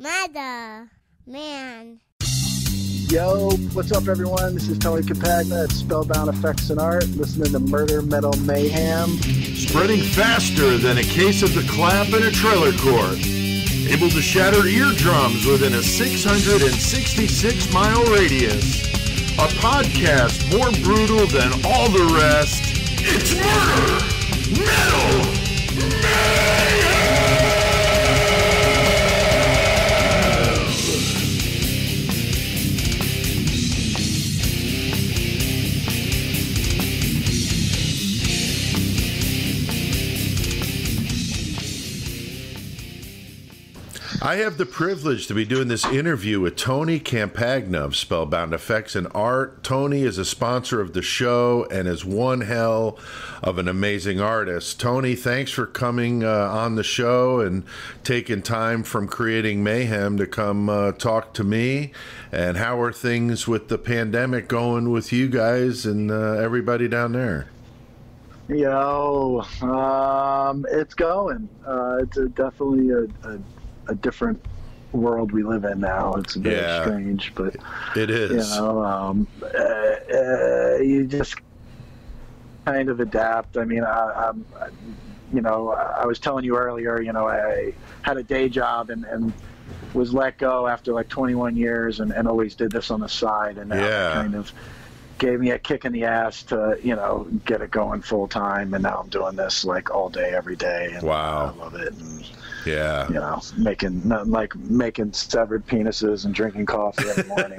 Mother, man. Yo, what's up, everyone? This is Tony Campagna at Spellbound FX and Art, listening to Murder Metal Mayhem. Spreading faster than a case of the clap in a trailer court. Able to shatter eardrums within a 666-mile radius. A podcast more brutal than all the rest. It's Murder Metal Mayhem! I have the privilege to be doing this interview with Tony Campagna of Spellbound FX and Art. Tony is a sponsor of the show and is one hell of an amazing artist. Tony, thanks for coming on the show and taking time from Creating Mayhem to come talk to me. And how are things with the pandemic going with you guys and everybody down there? Yo, it's going. It's definitely a different world we live in now. It's a bit strange, but it is. You know, you just kind of adapt. I mean, you know, I was telling you earlier, you know, I had a day job and was let go after like 21 years and always did this on the side. And now it kind of gave me a kick in the ass to, you know, get it going full time. And now I'm doing this like all day, every day. And wow. I love it. And, yeah, you know, making severed penises and drinking coffee every morning.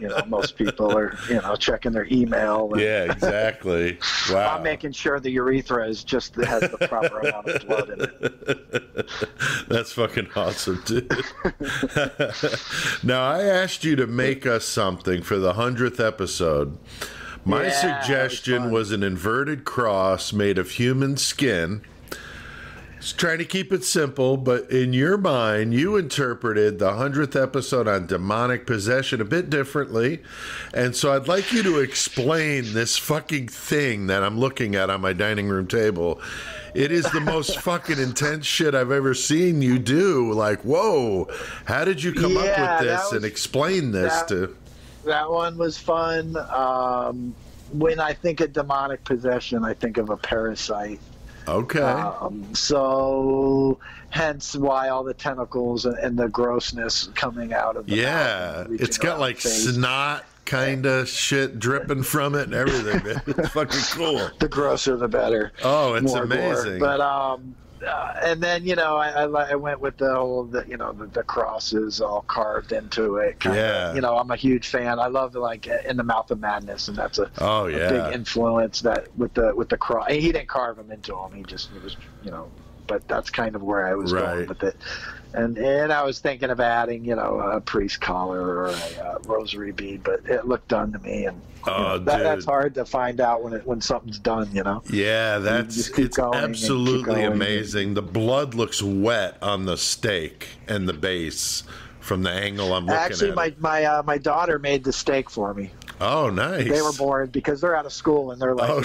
You know, most people are, you know, checking their email. And yeah, exactly. Wow. I'm making sure the urethra is just has the proper amount of blood in it. That's fucking awesome, dude. Now, I asked you to make us something for the 100th episode. My suggestion was an inverted cross made of human skin. Trying to keep it simple, but in your mind, you interpreted the 100th episode on demonic possession a bit differently. And so I'd like you to explain this fucking thing that I'm looking at on my dining room table. It is the most fucking intense shit I've ever seen you do. Like, whoa, how did you come up with this and explain this to... That one was fun. When I think of demonic possession, I think of a parasite. Okay. So hence why all the tentacles and the grossness coming out of the mouth, it's got like snot kind of shit dripping from it and everything, man. It's fucking cool. The grosser the better. Oh, it's amazing. Gore. But and then, you know, I went with the whole, you know, the crosses all carved into it. You know, I'm a huge fan. I love, like, In the Mouth of Madness, and that's a big influence that with the cross. He didn't carve them into him. He just, it was, you know, but that's kind of where I was going with it. And I was thinking of adding, you know, a priest collar or a rosary bead, but it looked done to me, and you know, that's hard to find out when something's done, you know. Yeah, it's absolutely amazing. The blood looks wet on the steak and the base from the angle I'm looking at. My daughter made the steak for me. Oh, nice. They were bored because they're out of school and they're like,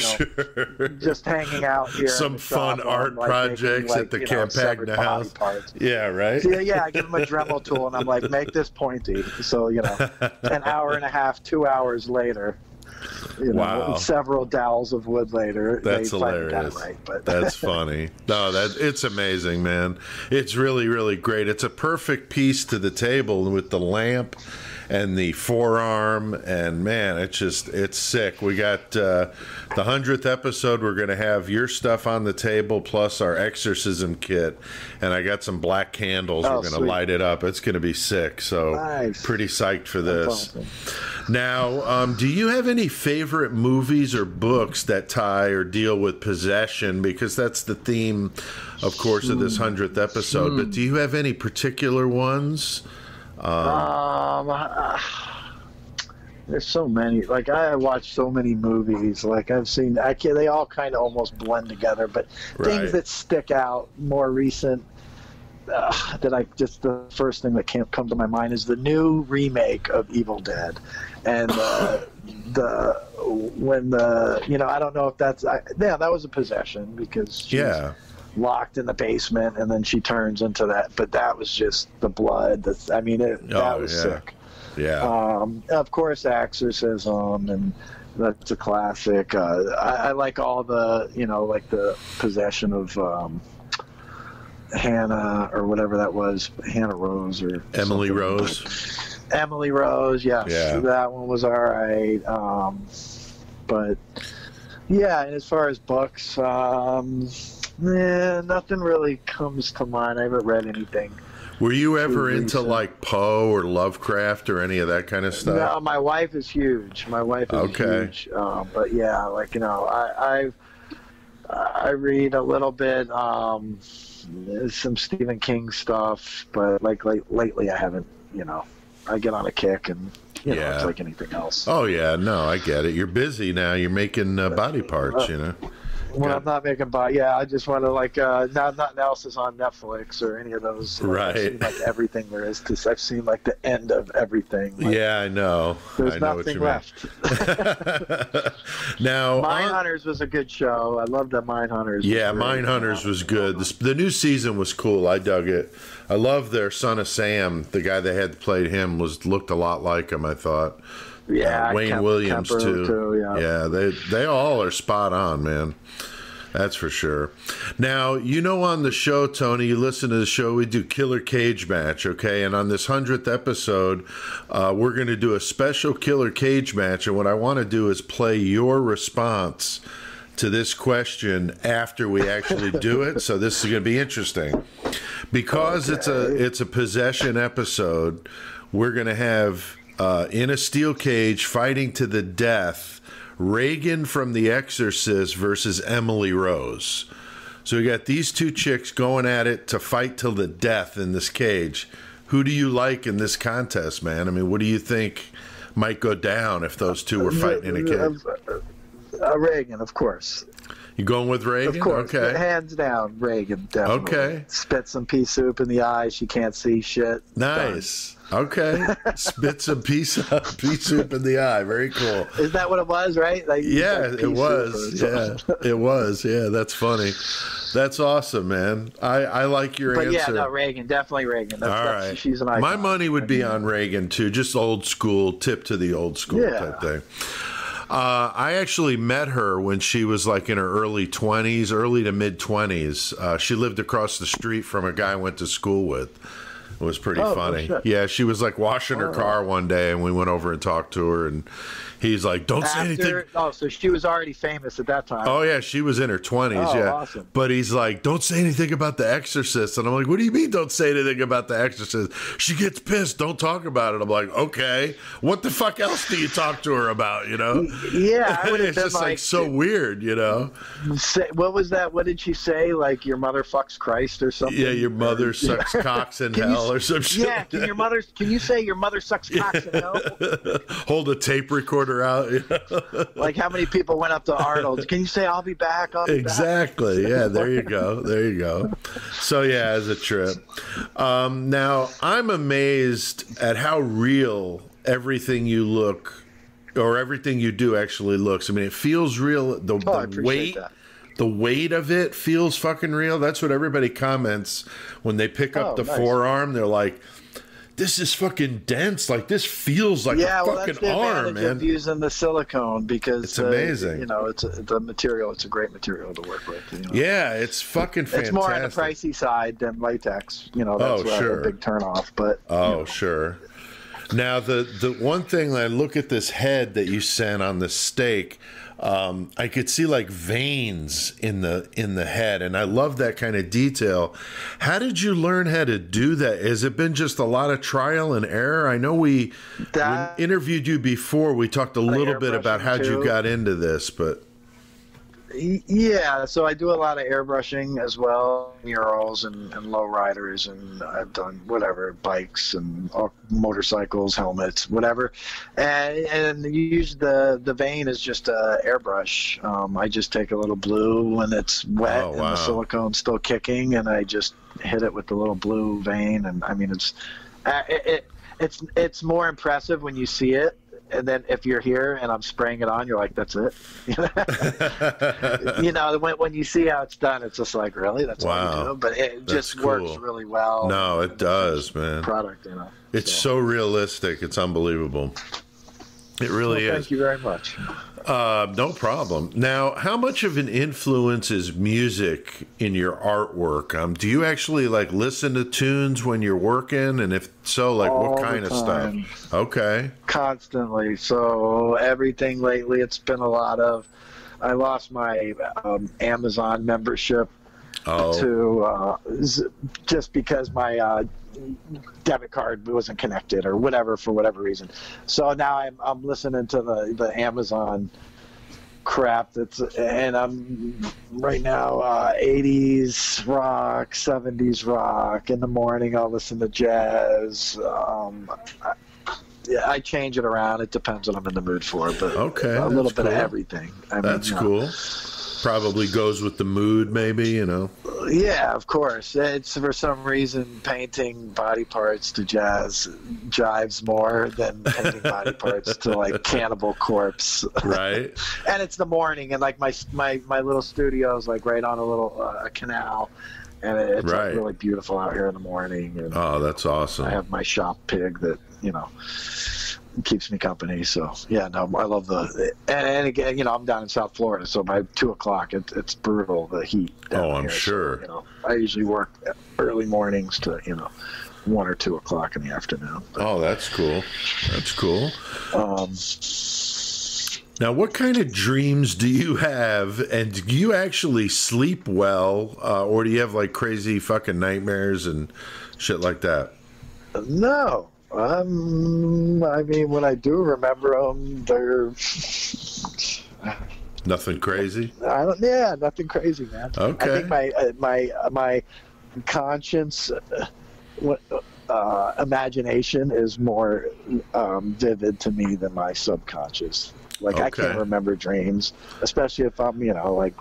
just hanging out here. Some fun art projects at the Campagna house. Yeah, right? So, yeah, I give them a Dremel tool and I'm like, make this pointy. So, you know, an hour and a half, 2 hours later, you know, several dowels of wood later. That's hilarious. That's funny. No, it's amazing, man. It's really, really great. It's a perfect piece to the table with the lamp and the forearm, and man, it's sick. We got the 100th episode. We're gonna have your stuff on the table plus our exorcism kit, and I got some black candles. We're gonna light it up. It's gonna be sick. So pretty psyched for this. Awesome. Now, do you have any favorite movies or books that tie or deal with possession? Because that's the theme, of course, of this 100th episode. But do you have any particular ones? There's so many. Like, I watch so many movies. Like, I've seen, they all kind of almost blend together. But things that stick out, more recent, that the first thing that comes to my mind is the new remake of Evil Dead, and when I don't know if that's that was a possession because locked in the basement, and then she turns into that. But that was just the blood. I mean, that was sick. Yeah. Of course, exorcism, and that's a classic. I like all the, like the possession of Hannah or whatever that was, Hannah Rose or Emily Rose. Emily Rose, yes, yeah. That one was all right. But yeah, and as far as books, nothing really comes to mind. I haven't read anything. Were you ever into like Poe or Lovecraft or any of that kind of stuff? No, my wife is huge. My wife is huge. But yeah, like I read a little bit. Some Stephen King stuff, but like lately I haven't. I get on a kick, and it's like anything else. Oh yeah, no, I get it. You're busy now. You're making body parts, Well, I'm not making body. Yeah, I just want to nothing else is on Netflix or any of those. Right. I've seen, everything there is. Because I've seen the end of everything. I know. There's nothing left. Now, Mindhunters was a good show. I loved the Mindhunters. Yeah, Mindhunters was good. The new season was cool. I dug it. I love their Son of Sam. The guy that had played him looked a lot like him, I thought. Yeah, Wayne Williams too. Yeah, they all are spot on, man. That's for sure. Now, on the show, Tony, you listen to the show, we do Killer Cage Match, okay? And on this 100th episode, we're going to do a special Killer Cage Match. And what I want to do is play your response to this question after we actually do it. So this is going to be interesting. Because it's a possession episode, we're going to have... in a steel cage, fighting to the death, Reagan from The Exorcist versus Emily Rose. So we got these two chicks going at it to fight till the death in this cage. Who do you like in this contest, man? I mean, what do you think might go down if those two were fighting in a cage? Reagan, of course. You going with Reagan? Of course. Okay. Hands down, Reagan, definitely. Okay. Spit some pea soup in the eye. She can't see shit. Nice. Done. Okay, spit some pea soup in the eye. Very cool. Is that what it was, right? Yeah, it was. Yeah, it was. Yeah, that's funny. That's awesome, man. I like your answer. But yeah, no, Reagan. Definitely Reagan. All right. She's an icon. My money would be on Reagan, too. Just old school, tip to the old school type thing. I actually met her when she was in her early 20s, early to mid-20s. She lived across the street from a guy I went to school with. It was pretty funny. Shit. Yeah, she was washing her car one day, and we went over and talked to her, and he's like, don't say anything. Oh, so she was already famous at that time. Oh, yeah, she was in her 20s, awesome. But he's like, don't say anything about The Exorcist. And I'm like, what do you mean don't say anything about The Exorcist? She gets pissed. Don't talk about it. I'm like, okay. What the fuck else do you talk to her about, Yeah. I would have been just so weird, What was that? What did she say? Like, your mother fucks Christ or something? Yeah, your mother sucks cocks in hell. Or some shit. Yeah, can you say your mother sucks cocks and hell? Hold a tape recorder out. Like how many people went up to Arnold? Can you say I'll be back? Exactly. Yeah, there you go. There you go. So yeah, as a trip. Now I'm amazed at how real everything you look or everything you do actually looks. I mean, it feels real. The weight. The weight of it feels fucking real. That's what everybody comments when they pick up the forearm. They're like, this is fucking dense. Like, this feels like a fucking arm, man. Of using the silicone because it's amazing. It's the material. It's a great material to work with. Yeah, it's fucking fantastic. It's more on the pricey side than latex. That's a big turnoff. But sure. Now the one thing that I look at this head that you sent on the stake. I could see veins in the head, and I love that kind of detail. How did you learn how to do that? Has it been just a lot of trial and error? I know we interviewed you before. We talked a little bit about how you got into this, but yeah, so I do a lot of airbrushing as well, murals and lowriders, and I've done whatever, bikes and motorcycles, helmets, whatever. And you use the vein as just a airbrush. I just take a little blue when it's wet and the silicone's still kicking, and I just hit it with the little blue vein. And I mean, it's more impressive when you see it. And then if you're here and I'm spraying it on, you're like, that's it. You know, when you see how it's done, it's just like, really? That's wow. What you do? But it just cool. Works really well. No, it does, man. Product, you know. It's so realistic. It's unbelievable. It really is. Thank you very much. No problem. Now, how much of an influence is music in your artwork? Do you actually like listen to tunes when you're working? And if so, like what kind of stuff? Okay. Constantly. So everything lately, it's been a lot of, I lost my Amazon membership to just because my debit card wasn't connected or whatever, for whatever reason. So now I'm listening to the Amazon crap and I'm right now 80s rock, 70s rock. In the morning I'll listen to jazz. I change it around. It depends what I'm in the mood for, but a little bit of everything. That's cool. Probably goes with the mood, maybe, you know. Yeah, of course. It's for some reason painting body parts to jazz jives more than painting body parts to like Cannibal Corpse. Right. And it's the morning, and like my little studio is like right on a little canal, and it's like really beautiful out here in the morning. And, that's awesome. I have my shop pig that, you know, keeps me company. So yeah, no, I love the and again, you know, I'm down in South Florida, so by 2 o'clock it's brutal, the heat down here. I'm sure. So, you know, I usually work early mornings to, you know, 1 or 2 o'clock in the afternoon. But, that's cool. That's cool. Now, what kind of dreams do you have, and do you actually sleep well, or do you have like crazy fucking nightmares and shit like that? No. I mean, when I do remember them, they're nothing crazy. Yeah, nothing crazy, man. Okay. I think my conscience, imagination is more vivid to me than my subconscious. Like I can't remember dreams, especially if I'm, you know, like.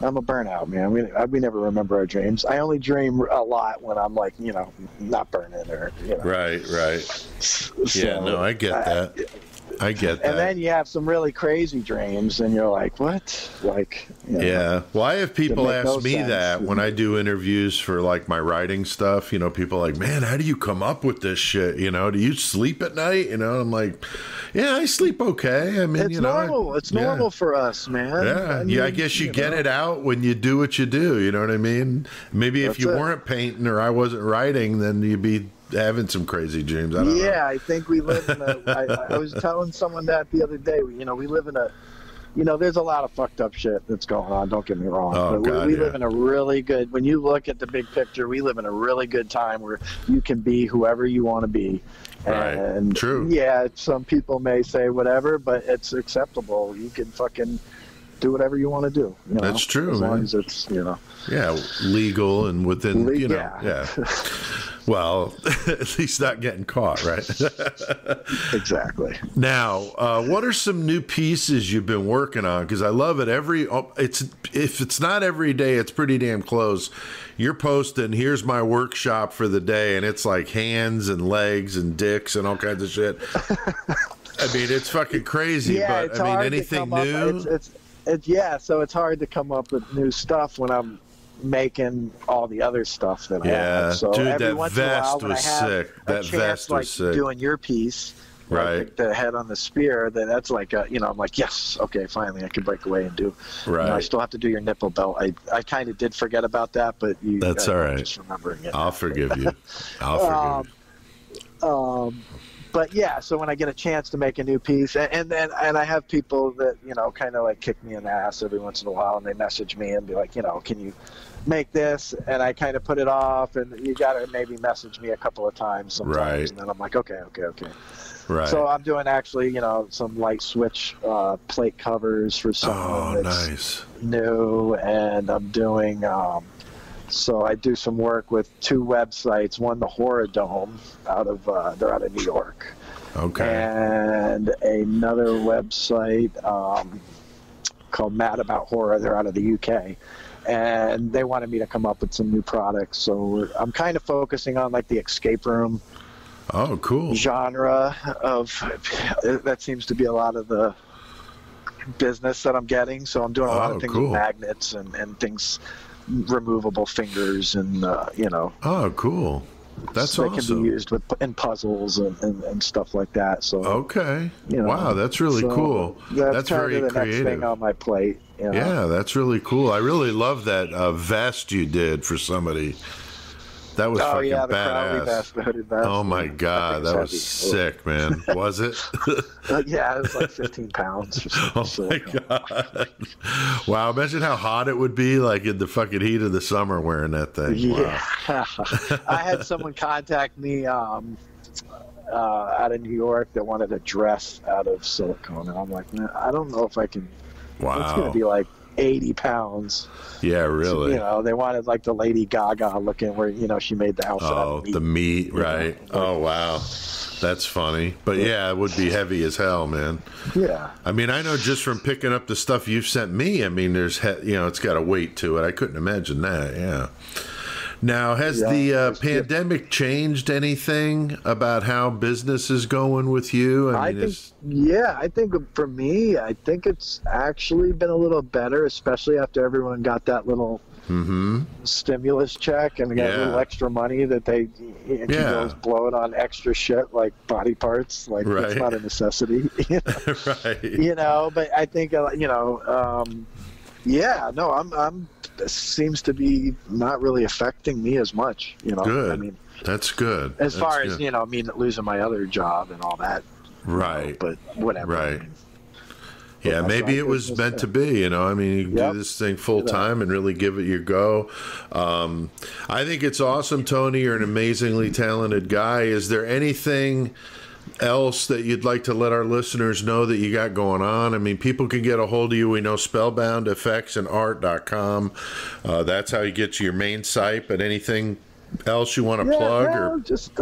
I'm a burnout, man. We never remember our dreams. I only dream a lot when I'm like, you know, not burning or, you know. Right. So, yeah, no, I get that. I get that. And then you have some really crazy dreams, and you're like, what? Like, you know, yeah. Well, I have people ask me that when I do interviews for like my writing stuff. You know, people are like, man, how do you come up with this shit? You know, do you sleep at night? You know, I'm like, yeah, I sleep okay. I mean, it's, you know, normal. It's normal for us, man. Yeah, I mean, I guess you get it out when you do what you do. You know what I mean? Maybe if you weren't painting or I wasn't writing, then you'd be having some crazy dreams. I don't know. Yeah, I think we live in a I was telling someone that the other day. You know, we live in a, you know, there's a lot of fucked up shit that's going on, don't get me wrong. But we live in a really good, when you look at the big picture, we live in a really good time where you can be whoever you want to be. And true. Yeah, some people may say whatever, but it's acceptable. You can fucking do whatever you want to do. You know? That's true. As long as it's, you know. Yeah, legal and within, you know. Yeah. Well, at least not getting caught, right? Exactly. Now, what are some new pieces you've been working on? Because I love it. If it's not every day, it's pretty damn close. You're posting, here's my workshop for the day, and it's like hands and legs and dicks and all kinds of shit. I mean, it's fucking crazy. Yeah, but I mean, anything new? Yeah, so it's hard to come up with new stuff when I'm making all the other stuff that I have. So dude, every once in a while when I have a chance, like doing your piece, like the head on the spear, that's like a, you know, I'm like, yes, okay, finally I can break away and do. You know, I still have to do your nipple belt. I kind of did forget about that, but you, that's all right. Just remembering it. I'll forgive you. I'll forgive you. But yeah, so when I get a chance to make a new piece, and I have people that, you know, kind of like kick me in the ass every once in a while, and they message me and be like, you know, can you make this? And I kind of put it off, and you got to maybe message me a couple of times sometimes, and then I'm like, okay. Right. So I'm doing actually, you know, some light switch plate covers for someone that's new, and I'm doing so I do some work with two websites. One, the Horror Dome, they're out of New York. Okay. And another website called Mad About Horror. They're out of the UK. And they wanted me to come up with some new products. So I'm kind of focusing on like the escape room Oh, cool. Genre of that seems to be a lot of the business that I'm getting. So I'm doing a lot of things with magnets and things, removable fingers and you know. Oh, cool. That's awesome. That can be used with in puzzles and stuff like that. So okay, you know, wow, that's really cool. That's very creative. Next thing on my plate. You know? Yeah, that's really cool. I really love that vest you did for somebody. That was fucking yeah, the badass. Vest, the hooded vest. Oh my god, that was sick, man. Was it? Yeah, it was like 15 pounds. Or something. Oh my god! Wow, imagine how hot it would be, like in the fucking heat of the summer, wearing that thing. Yeah, wow. I had someone contact me out of New York that wanted a dress out of silicone, and I'm like, man, I don't know if I can. Wow, it's gonna be like 80 pounds. Yeah, really. So, you know, they wanted like the Lady Gaga looking, where you know she made the outfit. Oh, the meat, right? You know, like, oh, wow, that's funny. But yeah, it would be heavy as hell, man. Yeah. I mean, I know just from picking up the stuff you've sent me. I mean, there's you know, it's got a weight to it. I couldn't imagine that. Yeah. Now, has the pandemic changed anything about how business is going with you? I mean, I think for me, I think it's actually been a little better, especially after everyone got that little stimulus check and got a little extra money that they can blow it on extra shit like body parts. Like, it's not a necessity. You know? You know, but I think, you know, yeah, no, this seems to be not really affecting me as much, you know. Good. I mean, that's good. As far as, you know, I mean, losing my other job and all that. Right. You know, but whatever. Right. I mean, yeah, maybe it was meant to be, you know. I mean, you can do this thing full time and really give it your go. I think it's awesome, Tony. You're an amazingly talented guy. Is there anything else that you'd like to let our listeners know that you got going on? I mean, people can get a hold of you. We know Spellbound FX and Art.com. That's how you get to your main site. But anything else you want to plug? No, or just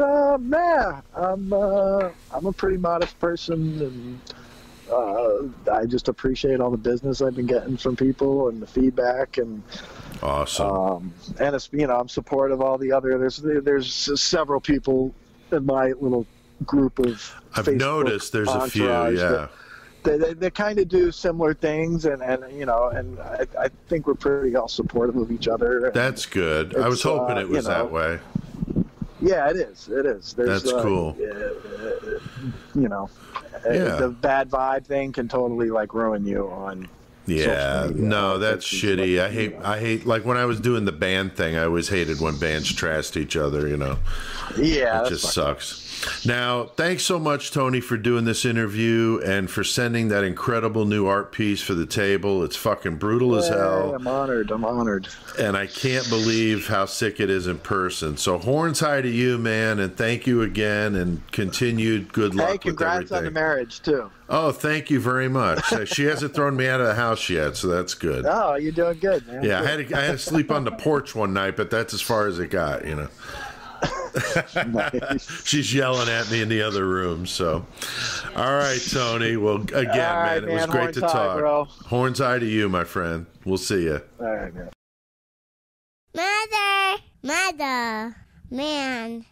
I'm a pretty modest person, and I just appreciate all the business I've been getting from people and the feedback and. Awesome. And it's, you know, I'm supportive of all the other. There's several people in my little group of I've Facebook noticed there's a few they kind of do similar things and you know, and I think we're pretty all supportive of each other. That's good. I was hoping it was that way. Yeah, it is. It is. There's, that's cool. You know, the bad vibe thing can totally like ruin you on. Yeah, no, that's shitty. Like, I hate like when I was doing the band thing, I always hated when bands trashed each other, you know. Yeah, it just sucks. Now, thanks so much, Tony, for doing this interview and for sending that incredible new art piece for the table. It's fucking brutal as hell. I'm honored. I'm honored. And I can't believe how sick it is in person. So horns high to you, man, and thank you again, and continued good luck with everything. Congrats on the marriage too. Oh, thank you very much. She hasn't thrown me out of the house yet, so that's good. Oh, you're doing good, man. Yeah, I had to sleep on the porch one night, but that's as far as it got, you know. Nice. She's yelling at me in the other room. So, all right, Tony. Well, again, man, it was great to talk. Bro. Horns high to you, my friend. We'll see you. All right, man. Mother, man.